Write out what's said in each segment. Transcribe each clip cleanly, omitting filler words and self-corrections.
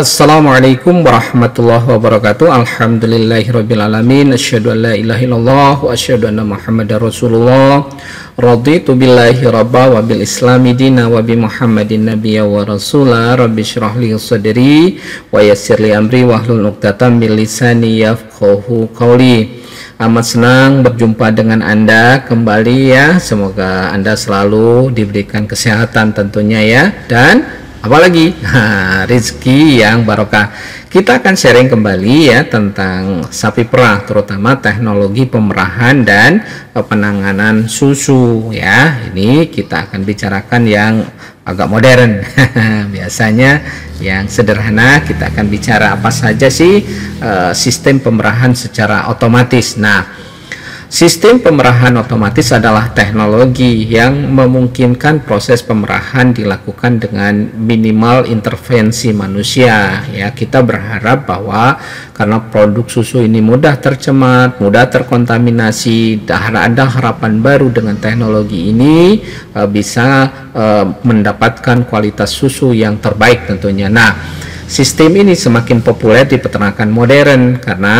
Assalamualaikum warahmatullahi wabarakatuh. Alhamdulillahirrabbilalamin. Asyadu an la ilaha illallah wa asyadu anna muhammadar rasulullah. Raditu billahi rabba wa bil islami dina wa bi muhammadin nabiyya wa rasulah. Rabbi syrah li sadri wa yassir li amri wa hlul nuqtatan bil lisani yafqahu qawli. Amat senang berjumpa dengan Anda kembali ya. Semoga Anda selalu diberikan kesehatan tentunya ya, dan apalagi rezeki yang barokah. Kita akan sharing kembali ya tentang sapi perah, terutama teknologi pemerahan dan penanganan susu ya. Ini kita akan bicarakan yang agak modern. Biasanya yang sederhana kita akan bicara apa saja sih sistem pemerahan secara otomatis. Nah, sistem pemerahan otomatis adalah teknologi yang memungkinkan proses pemerahan dilakukan dengan minimal intervensi manusia. Ya, kita berharap bahwa karena produk susu ini mudah tercemar, mudah terkontaminasi, ada harapan baru dengan teknologi ini bisa mendapatkan kualitas susu yang terbaik tentunya. Nah, sistem ini semakin populer di peternakan modern karena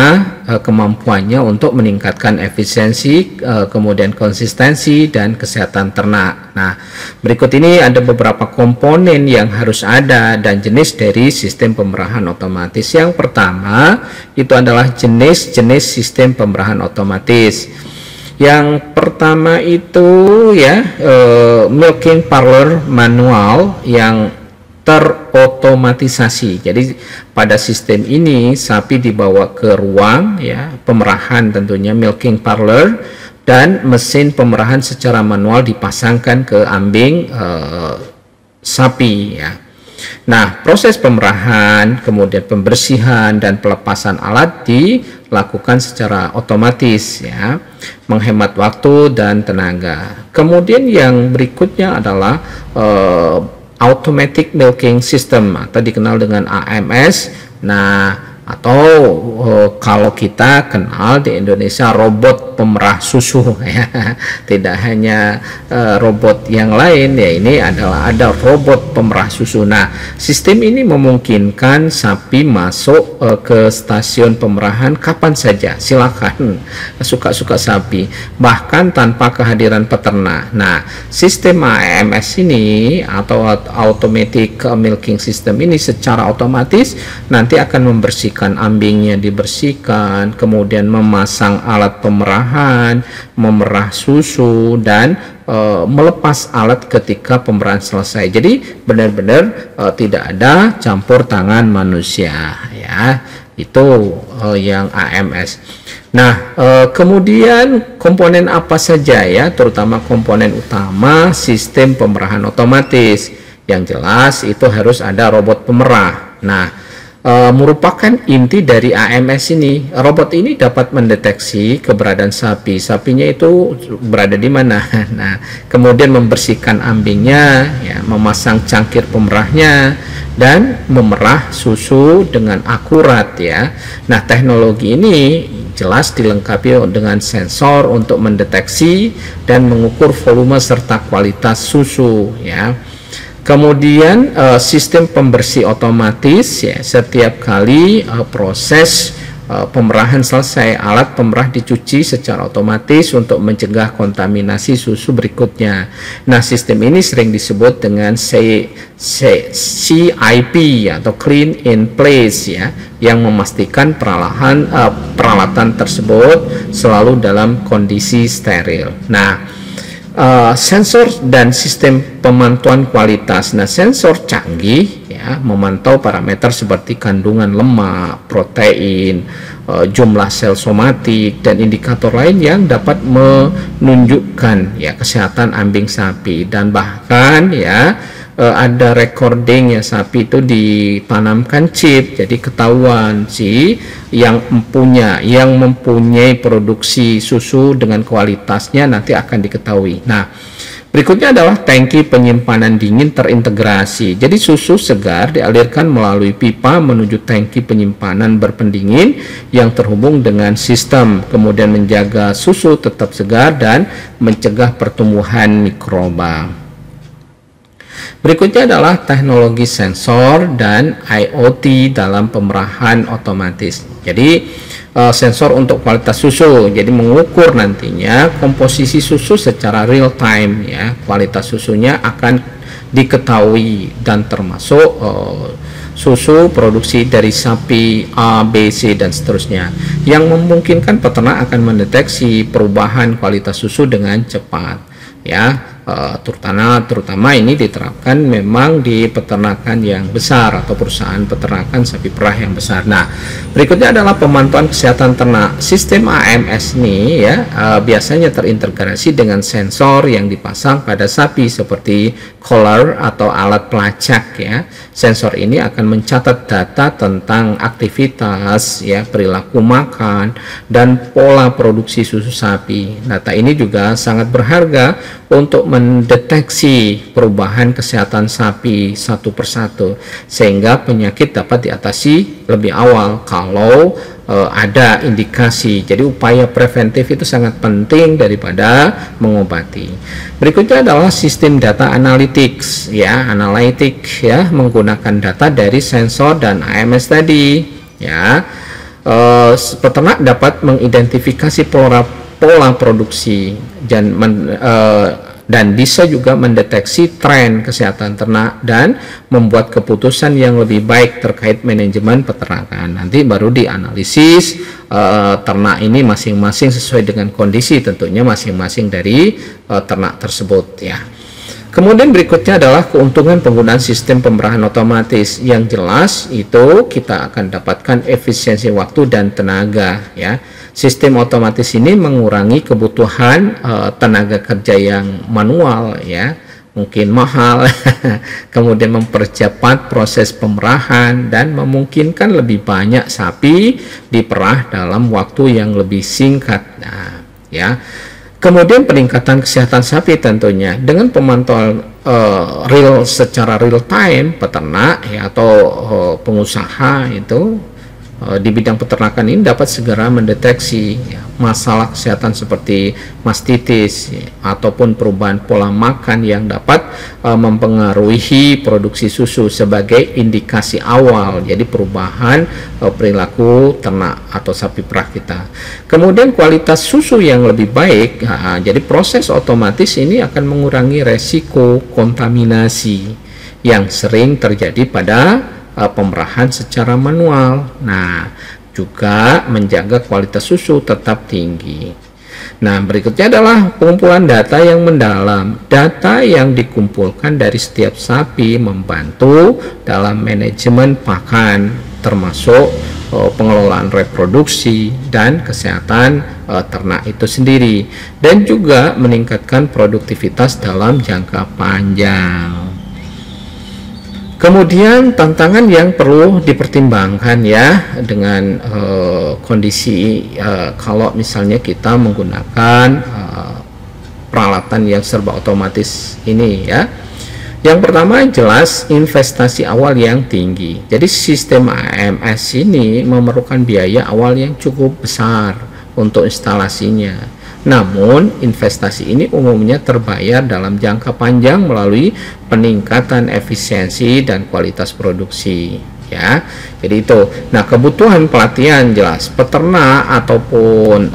kemampuannya untuk meningkatkan efisiensi, kemudian konsistensi dan kesehatan ternak. Nah, berikut ini ada beberapa komponen yang harus ada dan jenis dari sistem pemerahan otomatis. Yang pertama itu adalah jenis-jenis sistem pemerahan otomatis. Yang pertama itu ya milking parlor manual yang terotomatisasi. Jadi pada sistem ini sapi dibawa ke ruang ya pemerahan tentunya milking parlor, dan mesin pemerahan secara manual dipasangkan ke ambing sapi ya. Nah, proses pemerahan, kemudian pembersihan dan pelepasan alat dilakukan secara otomatis ya, menghemat waktu dan tenaga. Kemudian yang berikutnya adalah Automatic Milking System atau dikenal dengan AMS. Nah, atau kalau kita kenal di Indonesia robot pemerah susu ya. Tidak hanya robot yang lain ya, ini adalah ada robot pemerah susu. Nah, sistem ini memungkinkan sapi masuk ke stasiun pemerahan kapan saja, silakan suka-suka sapi, bahkan tanpa kehadiran peternak. Nah, sistem AMS ini atau Automatic Milking System ini secara otomatis nanti akan membersihkan ambingnya, dibersihkan, kemudian memasang alat pemerahan, memerah susu, dan melepas alat ketika pemerahan selesai. Jadi benar-benar tidak ada campur tangan manusia ya, itu yang AMS. Nah, kemudian komponen apa saja ya, terutama komponen utama sistem pemerahan otomatis. Yang jelas itu harus ada robot pemerah. Nah, merupakan inti dari AMS ini. Robot ini dapat mendeteksi keberadaan sapi. Sapinya itu berada di mana. Nah, kemudian membersihkan ambingnya, ya, memasang cangkir pemerahnya, dan memerah susu dengan akurat ya. Nah, teknologi ini jelas dilengkapi dengan sensor untuk mendeteksi dan mengukur volume serta kualitas susu ya. Kemudian sistem pembersih otomatis ya, setiap kali proses pemerahan selesai, alat pemerah dicuci secara otomatis untuk mencegah kontaminasi susu berikutnya. Nah, sistem ini sering disebut dengan CIP atau Clean in Place ya, yang memastikan peralatan tersebut selalu dalam kondisi steril. Nah, sensor dan sistem pemantauan kualitas. Nah, sensor canggih ya memantau parameter seperti kandungan lemak, protein, jumlah sel somatik dan indikator lain yang dapat menunjukkan ya kesehatan ambing sapi, dan bahkan ya ada recording ya, sapi itu ditanamkan chip, jadi ketahuan si yang mempunyai produksi susu dengan kualitasnya nanti akan diketahui. Nah, berikutnya adalah tangki penyimpanan dingin terintegrasi. Jadi susu segar dialirkan melalui pipa menuju tangki penyimpanan berpendingin yang terhubung dengan sistem, kemudian menjaga susu tetap segar dan mencegah pertumbuhan mikroba. Berikutnya adalah teknologi sensor dan IoT dalam pemerahan otomatis. Jadi sensor untuk kualitas susu, jadi mengukur nantinya komposisi susu secara real time ya, kualitas susunya akan diketahui, dan termasuk susu produksi dari sapi A, B, C dan seterusnya, yang memungkinkan peternak akan mendeteksi perubahan kualitas susu dengan cepat ya. Terutama ini diterapkan memang di peternakan yang besar atau perusahaan peternakan sapi perah yang besar. Nah, berikutnya adalah pemantauan kesehatan ternak. Sistem AMS ini ya biasanya terintegrasi dengan sensor yang dipasang pada sapi seperti collar atau alat pelacak ya. Sensor ini akan mencatat data tentang aktivitas ya, perilaku makan dan pola produksi susu sapi. Data ini juga sangat berharga untuk mendeteksi perubahan kesehatan sapi satu persatu, sehingga penyakit dapat diatasi lebih awal kalau ada indikasi. Jadi upaya preventif itu sangat penting daripada mengobati. Berikutnya adalah sistem data analytics ya, menggunakan data dari sensor dan AMS tadi ya. Peternak dapat mengidentifikasi pola produksi dan bisa juga mendeteksi tren kesehatan ternak dan membuat keputusan yang lebih baik terkait manajemen peternakan. Nanti baru dianalisis ternak ini masing-masing sesuai dengan kondisi tentunya masing-masing dari ternak tersebut ya. Kemudian berikutnya adalah keuntungan penggunaan sistem pemerahan otomatis. Yang jelas itu kita akan dapatkan efisiensi waktu dan tenaga ya. Sistem otomatis ini mengurangi kebutuhan tenaga kerja yang manual ya, mungkin mahal kemudian mempercepat proses pemerahan dan memungkinkan lebih banyak sapi diperah dalam waktu yang lebih singkat. Nah, ya. Kemudian peningkatan kesehatan sapi tentunya dengan pemantauan secara real time peternak ya, atau pengusaha itu di bidang peternakan ini dapat segera mendeteksi ya, masalah kesehatan seperti mastitis ya, ataupun perubahan pola makan yang dapat mempengaruhi produksi susu sebagai indikasi awal, jadi perubahan perilaku ternak atau sapi perah kita. Kemudian kualitas susu yang lebih baik, jadi proses otomatis ini akan mengurangi resiko kontaminasi yang sering terjadi pada pemerahan secara manual. Nah, juga menjaga kualitas susu tetap tinggi. Nah, berikutnya adalah pengumpulan data yang mendalam. Data yang dikumpulkan dari setiap sapi membantu dalam manajemen pakan, termasuk pengelolaan reproduksi dan kesehatan ternak itu sendiri, dan juga meningkatkan produktivitas dalam jangka panjang. Kemudian tantangan yang perlu dipertimbangkan ya, dengan kondisi kalau misalnya kita menggunakan peralatan yang serba otomatis ini ya. Yang pertama jelas investasi awal yang tinggi. Jadi sistem AMS ini memerlukan biaya awal yang cukup besar untuk instalasinya. Namun, investasi ini umumnya terbayar dalam jangka panjang melalui peningkatan efisiensi dan kualitas produksi ya. Jadi itu. Nah, kebutuhan pelatihan jelas peternak ataupun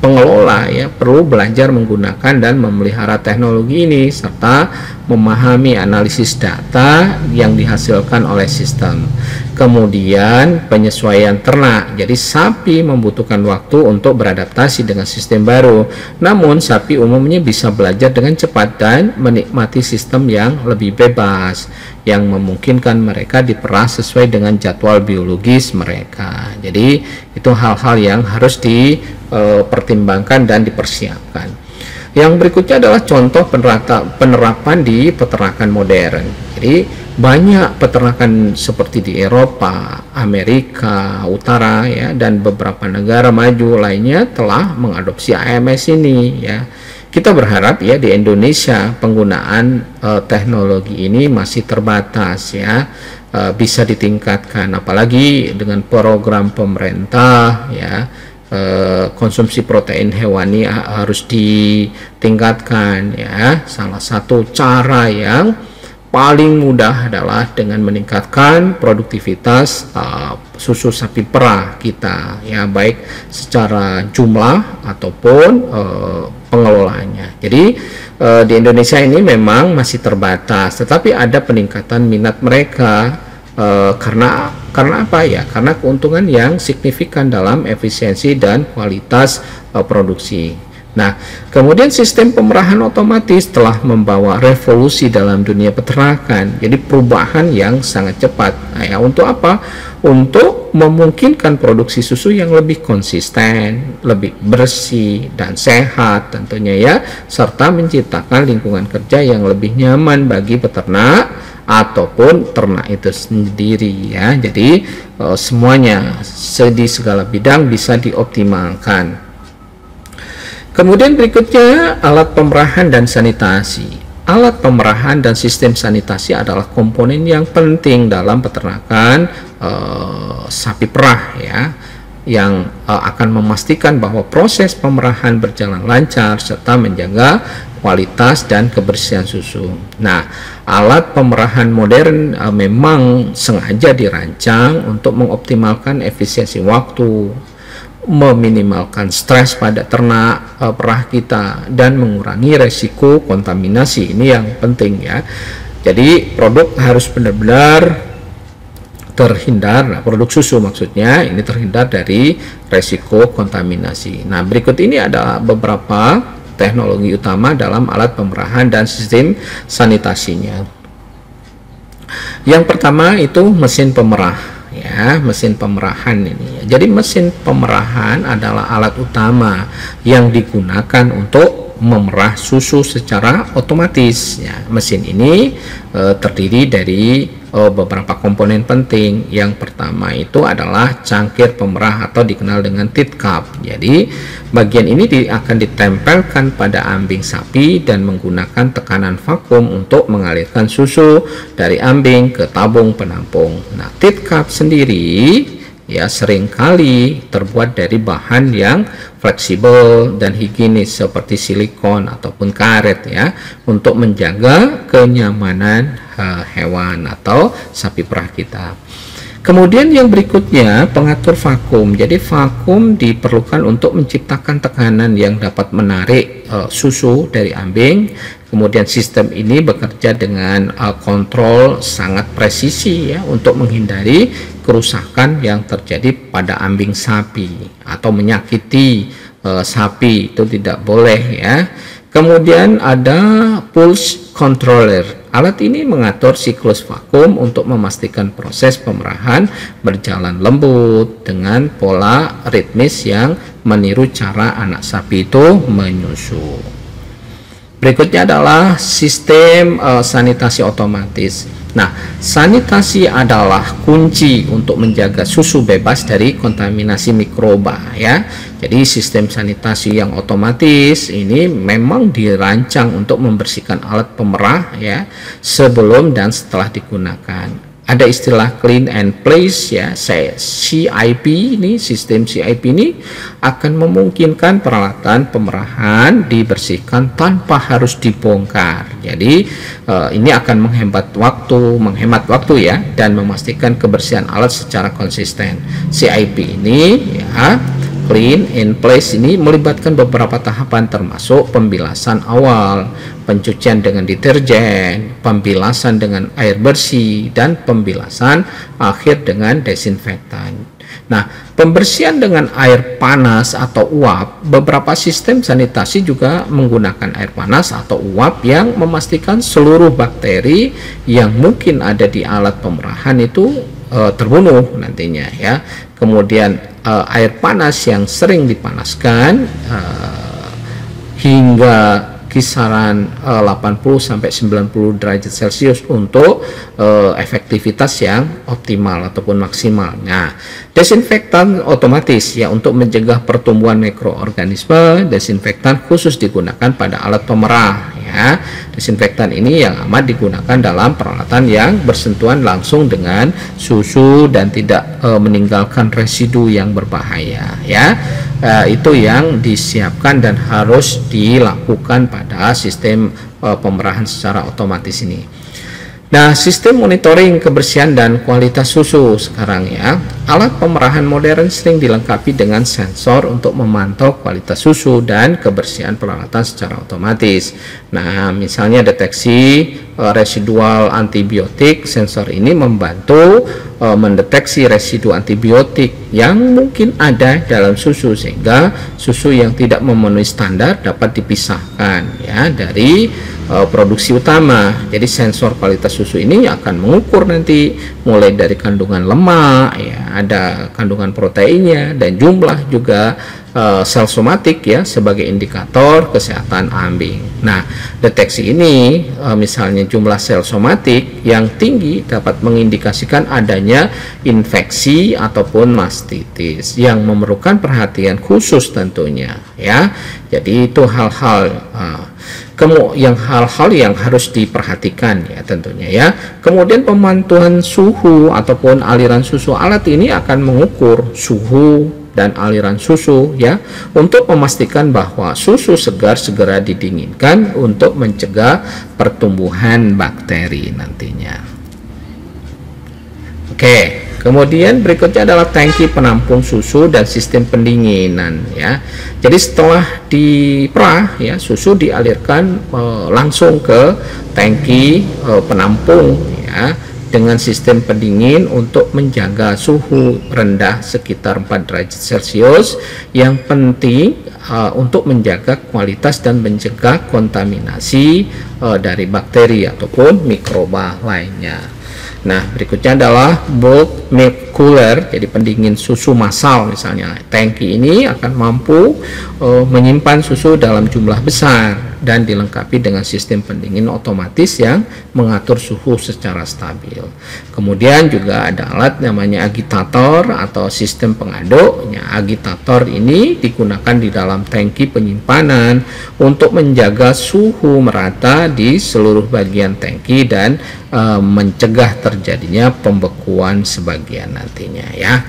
pengelola ya perlu belajar menggunakan dan memelihara teknologi ini, serta memahami analisis data yang dihasilkan oleh sistem. Kemudian penyesuaian ternak, jadi sapi membutuhkan waktu untuk beradaptasi dengan sistem baru, namun sapi umumnya bisa belajar dengan cepat dan menikmati sistem yang lebih bebas yang memungkinkan mereka diperah sesuai dengan jadwal biologis mereka. Jadi itu hal-hal yang harus dipertimbangkan dan dipersiapkan. Yang berikutnya adalah contoh penerapan di peternakan modern. Jadi banyak peternakan seperti di Eropa, Amerika Utara ya, dan beberapa negara maju lainnya telah mengadopsi AMS ini ya. Kita berharap ya di Indonesia penggunaan teknologi ini masih terbatas ya, bisa ditingkatkan apalagi dengan program pemerintah ya konsumsi protein hewani harus ditingkatkan ya. Salah satu cara yang paling mudah adalah dengan meningkatkan produktivitas susu sapi perah kita ya, baik secara jumlah ataupun pengelolaannya. Jadi di Indonesia ini memang masih terbatas, tetapi ada peningkatan minat mereka karena apa ya? Karena keuntungan yang signifikan dalam efisiensi dan kualitas produksi. Nah, kemudian sistem pemerahan otomatis telah membawa revolusi dalam dunia peternakan. Jadi perubahan yang sangat cepat. Nah, ya, untuk apa? Untuk memungkinkan produksi susu yang lebih konsisten, lebih bersih dan sehat tentunya ya, serta menciptakan lingkungan kerja yang lebih nyaman bagi peternak ataupun ternak itu sendiri ya. Jadi semuanya di segala bidang bisa dioptimalkan. Kemudian berikutnya alat pemerahan dan sanitasi. Alat pemerahan dan sistem sanitasi adalah komponen yang penting dalam peternakan sapi perah ya, yang akan memastikan bahwa proses pemerahan berjalan lancar serta menjaga kualitas dan kebersihan susu. Nah, alat pemerahan modern memang sengaja dirancang untuk mengoptimalkan efisiensi waktu, meminimalkan stres pada ternak perah kita, dan mengurangi resiko kontaminasi. Ini yang penting ya. Jadi produk harus benar-benar terhindar, produk susu maksudnya ini terhindar dari resiko kontaminasi. Nah, berikut ini ada beberapa teknologi utama dalam alat pemerahan dan sistem sanitasinya. Yang pertama itu mesin pemerah ya, mesin pemerahan ini. Jadi mesin pemerahan adalah alat utama yang digunakan untuk memerah susu secara otomatis ya. Mesin ini terdiri dari beberapa komponen penting. Yang pertama itu adalah cangkir pemerah atau dikenal dengan teat cup. Jadi bagian ini akan ditempelkan pada ambing sapi dan menggunakan tekanan vakum untuk mengalirkan susu dari ambing ke tabung penampung. Nah, teat cup sendiri ya seringkali terbuat dari bahan yang fleksibel dan higienis seperti silikon ataupun karet ya, untuk menjaga kenyamanan hewan atau sapi perah kita. Kemudian yang berikutnya pengatur vakum. Jadi vakum diperlukan untuk menciptakan tekanan yang dapat menarik susu dari ambing. Kemudian sistem ini bekerja dengan kontrol sangat presisi ya, untuk menghindari kerusakan yang terjadi pada ambing sapi atau menyakiti sapi, itu tidak boleh ya. Kemudian ada pulse controller. Alat ini mengatur siklus vakum untuk memastikan proses pemerahan berjalan lembut dengan pola ritmis yang meniru cara anak sapi itu menyusu. Berikutnya adalah sistem sanitasi otomatis. Nah, sanitasi adalah kunci untuk menjaga susu bebas dari kontaminasi mikroba ya. Jadi sistem sanitasi yang otomatis ini memang dirancang untuk membersihkan alat pemerah ya sebelum dan setelah digunakan. Ada istilah clean and place ya, CIP ini, sistem CIP ini akan memungkinkan peralatan pemerahan dibersihkan tanpa harus dibongkar. Jadi ini akan menghemat waktu ya, dan memastikan kebersihan alat secara konsisten. CIP ini ya, clean in place ini melibatkan beberapa tahapan termasuk pembilasan awal, pencucian dengan deterjen, pembilasan dengan air bersih, dan pembilasan akhir dengan desinfektan. Nah, pembersihan dengan air panas atau uap, beberapa sistem sanitasi juga menggunakan air panas atau uap yang memastikan seluruh bakteri yang mungkin ada di alat pemerahan itu terbunuh nantinya ya. Kemudian air panas yang sering dipanaskan hingga kisaran 80-90 derajat Celcius untuk efektivitas yang optimal ataupun maksimal. Nah, desinfektan otomatis ya, untuk mencegah pertumbuhan mikroorganisme, desinfektan khusus digunakan pada alat pemerah ya. Desinfektan ini yang amat digunakan dalam peralatan yang bersentuhan langsung dengan susu dan tidak meninggalkan residu yang berbahaya ya. itu yang disiapkan dan harus dilakukan pada sistem pemerahan secara otomatis ini. Nah, sistem monitoring kebersihan dan kualitas susu sekarang ya. Alat pemerahan modern sering dilengkapi dengan sensor untuk memantau kualitas susu dan kebersihan peralatan secara otomatis. Nah, misalnya deteksi residual antibiotik, sensor ini membantu mendeteksi residu antibiotik yang mungkin ada dalam susu sehingga susu yang tidak memenuhi standar dapat dipisahkan ya dari produksi utama. Jadi sensor kualitas susu ini akan mengukur nanti mulai dari kandungan lemak ya, ada kandungan proteinnya dan jumlah juga sel somatik ya sebagai indikator kesehatan ambing. Nah, deteksi ini misalnya jumlah sel somatik yang tinggi dapat mengindikasikan adanya infeksi ataupun mastitis yang memerlukan perhatian khusus tentunya ya. Jadi itu hal-hal yang harus diperhatikan ya tentunya ya. Kemudian pemantauan suhu ataupun aliran susu, alat ini akan mengukur suhu dan aliran susu ya untuk memastikan bahwa susu segar segera didinginkan untuk mencegah pertumbuhan bakteri nantinya. Oke. Kemudian berikutnya adalah tangki penampung susu dan sistem pendinginan ya. Jadi setelah diperah ya, susu dialirkan langsung ke tangki penampung ya dengan sistem pendingin untuk menjaga suhu rendah sekitar 4 derajat Celcius yang penting untuk menjaga kualitas dan mencegah kontaminasi dari bakteri ataupun mikroba lainnya. Nah, berikutnya adalah bulk milk cooler, jadi pendingin susu massal misalnya. Tangki ini akan mampu menyimpan susu dalam jumlah besar dan dilengkapi dengan sistem pendingin otomatis yang mengatur suhu secara stabil. Kemudian juga ada alat namanya agitator atau sistem pengaduknya. Agitator ini digunakan di dalam tangki penyimpanan untuk menjaga suhu merata di seluruh bagian tangki dan mencegah terjadinya pembekuan sebagian nantinya ya.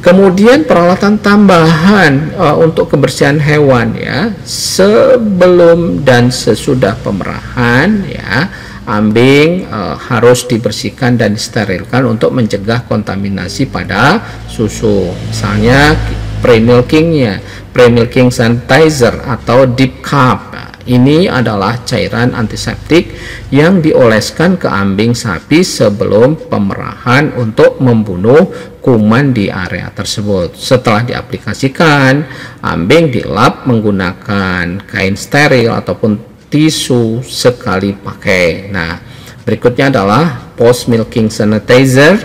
Kemudian peralatan tambahan untuk kebersihan hewan ya, sebelum dan sesudah pemerahan ya ambing harus dibersihkan dan disterilkan untuk mencegah kontaminasi pada susu, misalnya pre-milkingnya, pre-milking sanitizer atau Teat Cup. Ini adalah cairan antiseptik yang dioleskan ke ambing sapi sebelum pemerahan untuk membunuh kuman di area tersebut. Setelah diaplikasikan, ambing dilap menggunakan kain steril ataupun tisu sekali pakai. Nah, berikutnya adalah post milking sanitizer.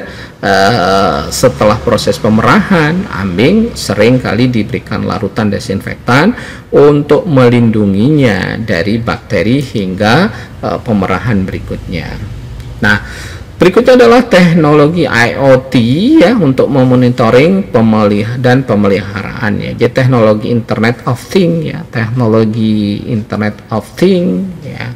Setelah proses pemerahan, ambing seringkali diberikan larutan desinfektan untuk melindunginya dari bakteri hingga pemerahan berikutnya. Nah, berikutnya adalah teknologi IoT ya untuk memonitoring dan pemeliharaannya. Jadi teknologi Internet of Things ya,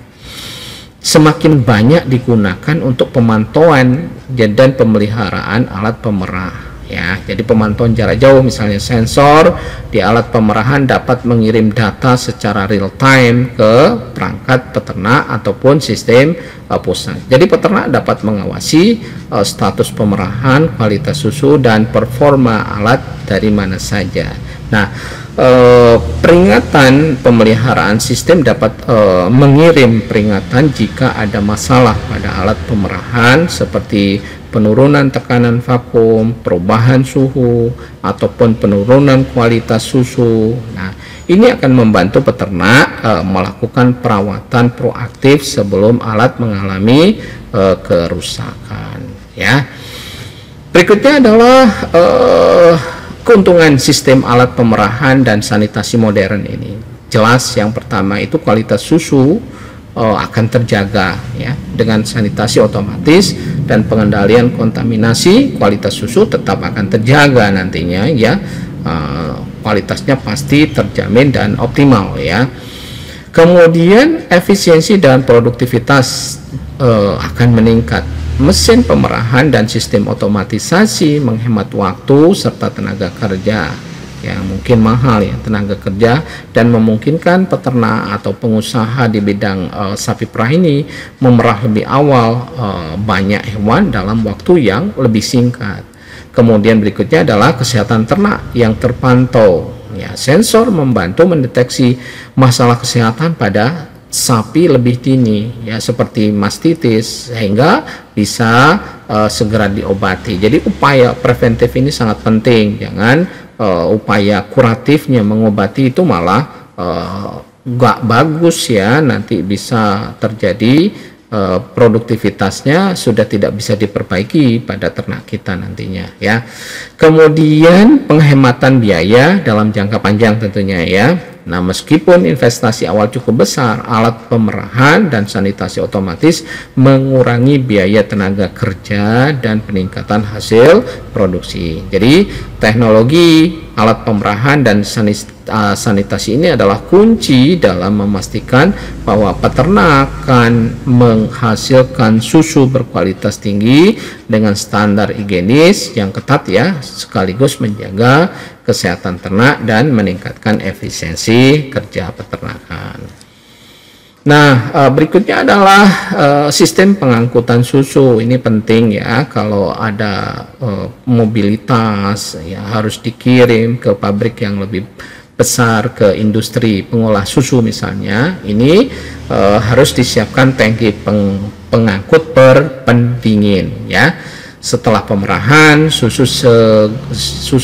semakin banyak digunakan untuk pemantauan dan pemeliharaan alat pemerah ya. Jadi pemantauan jarak jauh misalnya sensor di alat pemerahan dapat mengirim data secara real time ke perangkat peternak ataupun sistem pusat. Jadi peternak dapat mengawasi status pemerahan, kualitas susu dan performa alat dari mana saja. Nah, peringatan pemeliharaan sistem dapat mengirim peringatan jika ada masalah pada alat pemerahan seperti penurunan tekanan vakum, perubahan suhu, ataupun penurunan kualitas susu. Nah, ini akan membantu peternak melakukan perawatan proaktif sebelum alat mengalami kerusakan. Ya, berikutnya adalah keuntungan sistem alat pemerahan dan sanitasi modern ini. Jelas yang pertama itu kualitas susu akan terjaga ya dengan sanitasi otomatis dan pengendalian kontaminasi, kualitas susu tetap akan terjaga nantinya ya. Kualitasnya pasti terjamin dan optimal ya. Kemudian efisiensi dan produktivitas akan meningkat. Mesin pemerahan dan sistem otomatisasi menghemat waktu serta tenaga kerja. ya mungkin mahal ya tenaga kerja, dan memungkinkan peternak atau pengusaha di bidang sapi perah ini memerah lebih awal banyak hewan dalam waktu yang lebih singkat. Kemudian berikutnya adalah kesehatan ternak yang terpantau. Ya, sensor membantu mendeteksi masalah kesehatan pada sapi lebih dini, ya seperti mastitis, sehingga bisa segera diobati. Jadi upaya preventif ini sangat penting. Jangan upaya kuratifnya mengobati itu malah nggak bagus ya. Nanti bisa terjadi produktivitasnya sudah tidak bisa diperbaiki pada ternak kita nantinya ya. Kemudian penghematan biaya dalam jangka panjang tentunya ya. Nah, meskipun investasi awal cukup besar, alat pemerahan dan sanitasi otomatis mengurangi biaya tenaga kerja dan peningkatan hasil produksi. Jadi, teknologi, alat pemerahan, dan sanitasi ini adalah kunci dalam memastikan bahwa peternakan menghasilkan susu berkualitas tinggi dengan standar higienis yang ketat ya, sekaligus menjaga kesehatan ternak dan meningkatkan efisiensi kerja peternakan. Nah, berikutnya adalah sistem pengangkutan susu. Ini penting ya, kalau ada mobilitas ya harus dikirim ke pabrik yang lebih besar, ke industri pengolah susu misalnya. Ini harus disiapkan tangki pengangkut per pendingin ya. Setelah pemerahan, susu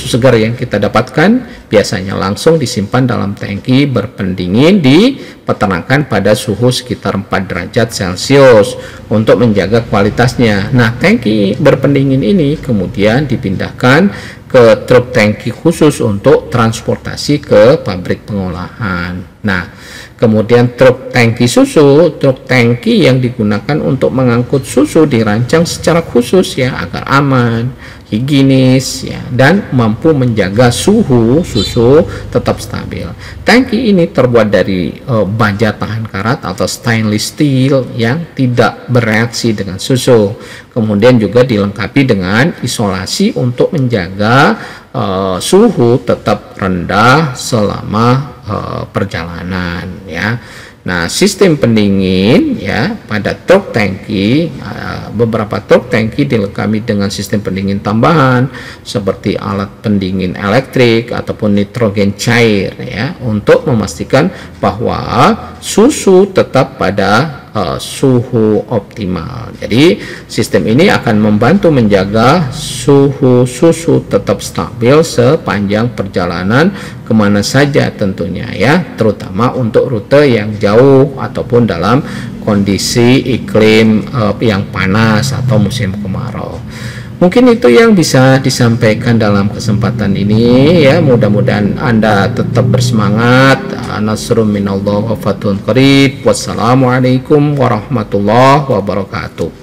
segar yang kita dapatkan biasanya langsung disimpan dalam tangki berpendingin di peternakan pada suhu sekitar 4 derajat Celcius untuk menjaga kualitasnya. Nah, tangki berpendingin ini kemudian dipindahkan ke truk tangki khusus untuk transportasi ke pabrik pengolahan. Nah, kemudian truk tangki susu, truk tangki yang digunakan untuk mengangkut susu dirancang secara khusus ya agar aman, higienis ya, dan mampu menjaga suhu susu tetap stabil. Tangki ini terbuat dari baja tahan karat atau stainless steel yang tidak bereaksi dengan susu. Kemudian juga dilengkapi dengan isolasi untuk menjaga suhu tetap rendah selama perjalanan ya. Nah, sistem pendingin ya pada truk tangki, beberapa truk tangki dilengkapi dengan sistem pendingin tambahan seperti alat pendingin elektrik ataupun nitrogen cair ya untuk memastikan bahwa susu tetap pada suhu optimal. Jadi sistem ini akan membantu menjaga suhu susu tetap stabil sepanjang perjalanan kemana saja tentunya ya, terutama untuk rute yang jauh ataupun dalam kondisi iklim yang panas atau musim kemarau. Mungkin itu yang bisa disampaikan dalam kesempatan ini ya. Mudah-mudahan Anda tetap bersemangat. Nasrun minallah wa fathun qarib. Wassalamualaikum warahmatullahi wabarakatuh.